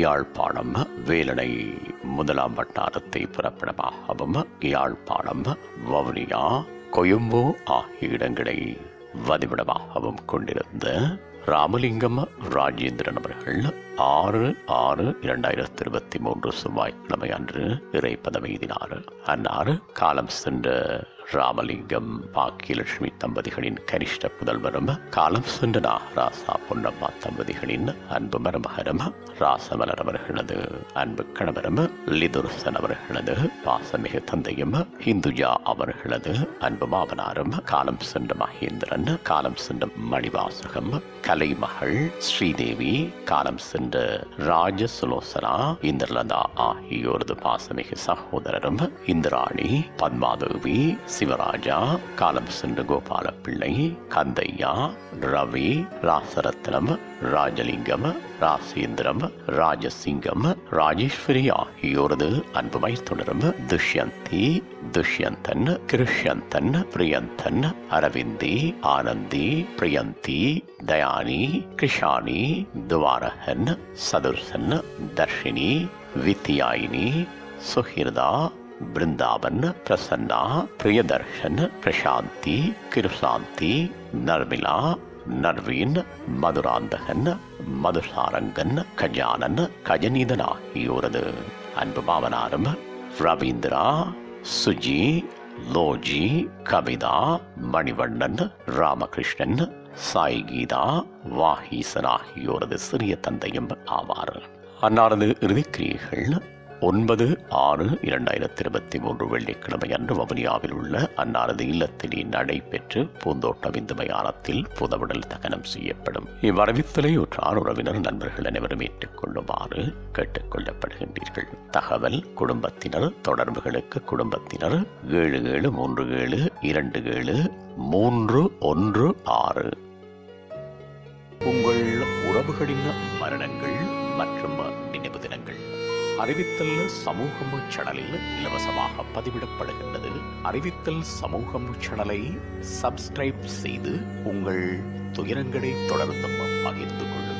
யாழ்ப்பாணம் வேலனை முதலாம் வட்டாரத்தை புறப்படமாகவும் யாழ்ப்பாணம் வவுனியா கொழும்பு ஆகிய இடங்களை வதிவிடமாகவும் கொண்டிருந்த ராமலிங்கம் ராஜேந்திரன் அவர்கள் 6/6/2023 செவ்வாய்க்கிழமை அன்று இறைப்பதமெய்தினார். அன்னார் காலம் சென்ற ராமலிங்கம் பாக்கியலட்சுமி தம்பதிகளின் கனிஷ்ட புதல்வரும் காலம் சென்ற நாகராசா பொன்னம்மா தம்பதிகளின் அன்பு மருமகனும் ராசமலர் அவர்களது அன்பு கணவரும் லிதுர்சன் அவர்களது பாசமிகு தந்தையும் இந்துஜா அவர்களது அன்பு மாமனாரும் காலம் சென்ற மகேந்திரன், காலம் சென்ற மணிவாசகம், கலைமகள் ஸ்ரீதேவி, காலம் சென்ற ராஜசுலோசனா இந்திரலதா ஆகியோரது பாசமிகு சகோதரரும் இந்திராணி, பத்மாதேவி, சிவராஜா, காலம் சென்ற கோபால பிள்ளை, கந்தையா, ரவி, ராசரத்னம், ராஜலிங்கம், ராசேந்திரம், ராஜசிங்கம், ராஜேஸ்வரி ஆகியோரது அன்பு மைத்துனரும் துஷ்யந்தி, துஷ்யந்தன், கிருஷ்யந்தன், பிரியந்தன், அரவிந்தி, ஆனந்தி, பிரியந்தி, தயானி, கிருஷானி, துவாரகன், சதுர்சன், தர்ஷினி, வித்யாயினி, சுகிர்தா, वृंदावन, प्रसन्ना, प्रियदर्शन, प्रशांति, किरशांति, नर्मिला, नरवीन, मधुरांधन, मधुसारंगन, खजानन, खजनीधन आहियोरदु अन्बु मावनारम रवींद्रा, सुजी, लोजी, कविदा, मणिवण्णन, रामकृष्णन, साई गीता, वाहीसन आहियोरदु सिरिय तंदैयुम आवार. अन्नारदु इरुदिक्रियैगळ 9/6/2023 வெள்ளிக்கிழமை அன்று வவுனியாவில் உள்ள அன்னாரது இல்லத்திலே நடைபெற்று பூந்தோட்டம் இந்து மயானத்தில் புதவுடல் தகனம் செய்யப்படும். இவ்வரவித்தலை உற்றார் உறவினர் நண்பர்கள் அனைவரும் ஏற்றுக்கொள்ளுமாறு கேட்டுக்கொள்ளப்படுகின்றீர்கள். தகவல் குடும்பத்தினர் தொடர்புகளுக்கு குடும்பத்தினர் 77377316. உங்கள் உறவுகளின் மரணங்கள் மற்றும் நினைவு தினங்கள் அறிவித்தல் சமூகம் சேனலில் இலவசமாக பதிவிடப்படுகின்றது. அறிவித்தல் சமூகம் சேனலை சப்ஸ்கிரைப் செய்து உங்கள் துயரங்களை தொடர்ந்து பகிர்ந்து கொள்ளுங்கள்.